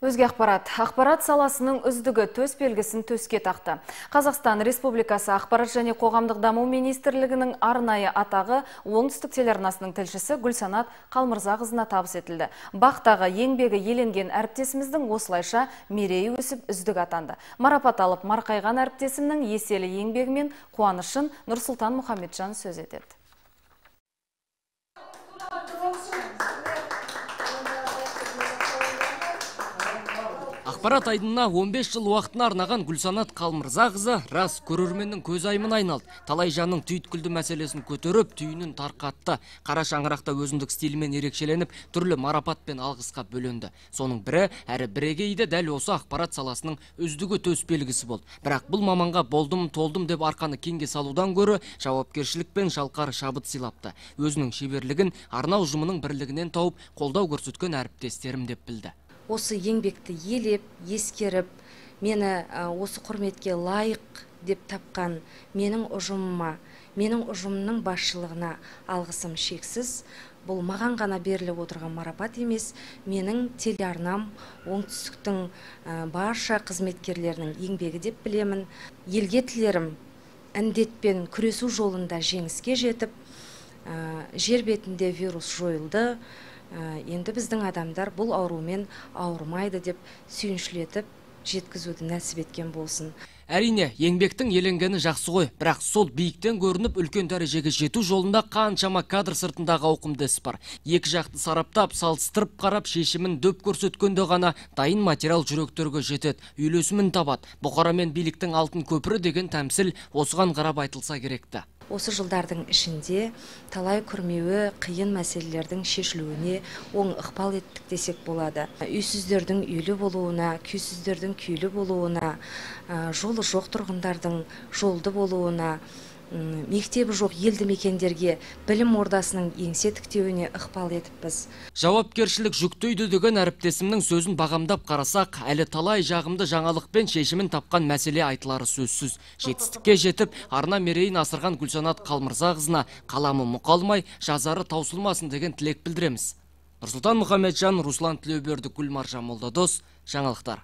Өзге ақпарат. Ақпарат саласының үздігі төс белгісін төске тақты. Қазақстан Республикасы Ақпарат және Қоғамдық Даму Министрлігінің арнайы атағы Оңтүстік телеарнасының тілшісі Гүлсанат Қалмырзақызына табыс етілді. Бақтағы еңбегі еленген әріптесіміздің осылайша мерейі өсіп үздік атанды. Марапат алып марқайған әріптесімнің еселі еңбегімен қуанышын Нұрсұлтан Мұхамеджан сөз етеді. Ақпарат айдынына 15 жыл уақытын арнаған Гүлсанат Қалмырзақызы рас көрерменнің көз аймын айналды. Талай жанның түйткілді мәселесін көтеріп, түйінін тарқатты. Қара шаңырақта өзіндік стилімен ерекшеленіп, түрлі марапат пен алғысқа бөленді. Соның бірі, әрі бірегейді дәл осы ақпарат саласының үздігі төс белгісі болды. Бірақ бұл маманға болдым-толдым деп арқаны кеңге салудан гөрі, жауапкершілік пен шалқар шабыт сыйлапты. Өзінің шеберлігін арнау ұжымының бірлігінен тауып, қолдау көрсеткен әріптестерім деп білді. Осы еңбекті елеп, ескеріп, мені осы құрметке лайық деп тапқан менің ұжымыма, менің ұжымның басшылығына алғысым шексіз. Бұл маған ғана беріліп отырған марапат емес, менің телеарнам Оңтүстіктің барша қызметкерлерінің еңбегі деп білемін. Елге тілерім індетпен күресу жолында жеңіске жетіп, жер бетінде вирус жойылды. Енді біздің адамдар бұл аурумен ауырмайды деп сүйіншілетіп жеткізуді нәсіп еткен болсын. Әрине, еңбектің еленгені жақсы ғой, бірақ сол биіктен көрініп үлкен дәрежеге жету жолында қаншама кадр сыртындағы ауқымды іс бар. Екі жақты сараптап, салыстырып қарап, шешімін дөп көрсеткенде ғана дайын материал жүректерге жетеді, үйлесімін табады. Бұқара мен биліктің алтын көпірі деген тәмсіл осыған қарап айтылса керекті. Осы жылдардың ішінде талай күрмеуі қиын мәселелердің шешілуіне оң ықпал еттік десек болады. Үйсіздердің үйлі болуына, күйсіздердің күйлі болуына, жолы жоқ тұрғындардың жолды болуына, мектебі жоқ елді мекендерге білім ордасының еңсе тіктеуіне ықпал етіппіз. Жауапкершілік жүктейді деген әріптесімнің сөзін бағамдап қарасақ, әлі талай жағымды жаңалықпен шешімін тапқан мәселе айтылары сөзсіз. Жетістікке жетіп, арна мерейін асырған Гүлсанат Қалмырзақызына қаламы мұқалмай, жазары таусылмасын деген тілек білдіреміз. Нұрсұлтан Мұхамеджан, Руслан Тілеуберді, Гүлмар Жамолдадос, жаңалықтар.